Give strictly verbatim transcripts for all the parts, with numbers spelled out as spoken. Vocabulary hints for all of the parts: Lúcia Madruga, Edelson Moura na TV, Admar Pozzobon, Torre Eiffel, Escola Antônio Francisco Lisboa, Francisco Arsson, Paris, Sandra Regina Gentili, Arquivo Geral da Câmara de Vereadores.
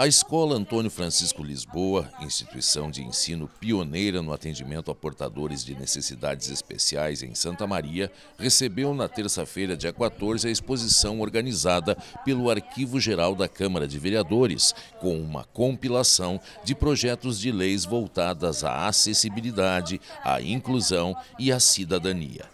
A Escola Antônio Francisco Lisboa, instituição de ensino pioneira no atendimento a portadores de necessidades especiais em Santa Maria, recebeu na terça-feira, dia quatorze, a exposição organizada pelo Arquivo Geral da Câmara de Vereadores, com uma compilação de projetos de leis voltadas à acessibilidade, à inclusão e à cidadania.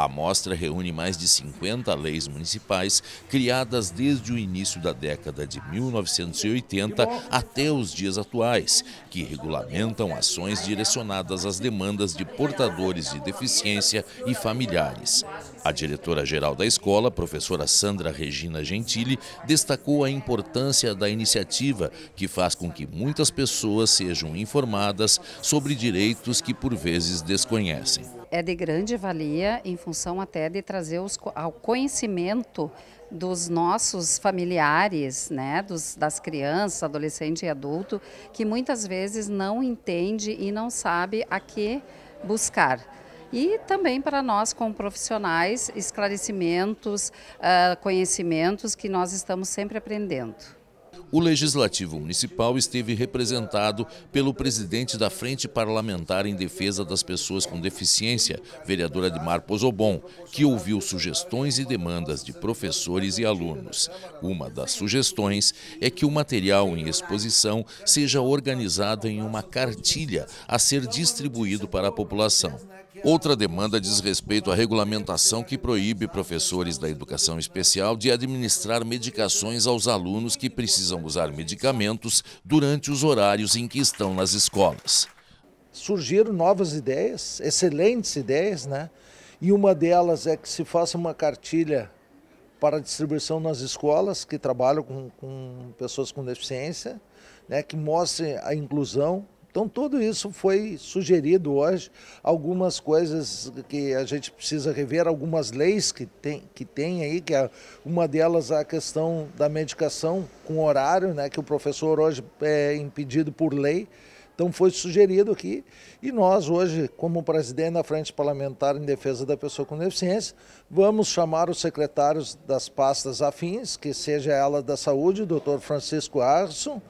A mostra reúne mais de cinquenta leis municipais criadas desde o início da década de mil novecentos e oitenta até os dias atuais, que regulamentam ações direcionadas às demandas de portadores de deficiência e familiares. A diretora-geral da escola, professora Sandra Regina Gentili, destacou a importância da iniciativa, que faz com que muitas pessoas sejam informadas sobre direitos que por vezes desconhecem. É de grande valia em função até de trazer os, ao conhecimento dos nossos familiares, né, dos, das crianças, adolescente e adulto, que muitas vezes não entende e não sabe a que buscar. E também para nós, como profissionais, esclarecimentos, conhecimentos que nós estamos sempre aprendendo. O Legislativo Municipal esteve representado pelo presidente da Frente Parlamentar em Defesa das Pessoas com Deficiência, vereador Admar Pozzobon, que ouviu sugestões e demandas de professores e alunos. Uma das sugestões é que o material em exposição seja organizado em uma cartilha a ser distribuído para a população. Outra demanda diz respeito à regulamentação que proíbe professores da educação especial de administrar medicações aos alunos que precisam usar medicamentos durante os horários em que estão nas escolas. Surgiram novas ideias, excelentes ideias, né? E uma delas é que se faça uma cartilha para distribuição nas escolas que trabalham com, com pessoas com deficiência, né? Que mostre a inclusão. Então, tudo isso foi sugerido hoje, algumas coisas que a gente precisa rever, algumas leis que tem, que tem aí, que é uma delas a questão da medicação com horário, né, que o professor hoje é impedido por lei. Então, foi sugerido aqui e nós hoje, como presidente da Frente Parlamentar em Defesa da Pessoa com Deficiência, vamos chamar os secretários das pastas afins, que seja ela da Saúde, o doutor Francisco Arsson,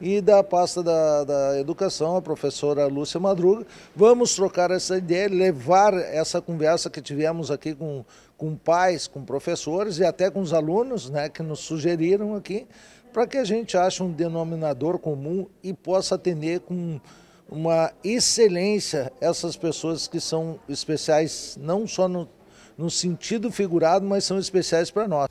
e da pasta da, da Educação, a professora Lúcia Madruga. Vamos trocar essa ideia, levar essa conversa que tivemos aqui com, com pais, com professores e até com os alunos, né, que nos sugeriram aqui, para que a gente ache um denominador comum e possa atender com uma excelência essas pessoas que são especiais, não só no, no sentido figurado, mas são especiais para nós.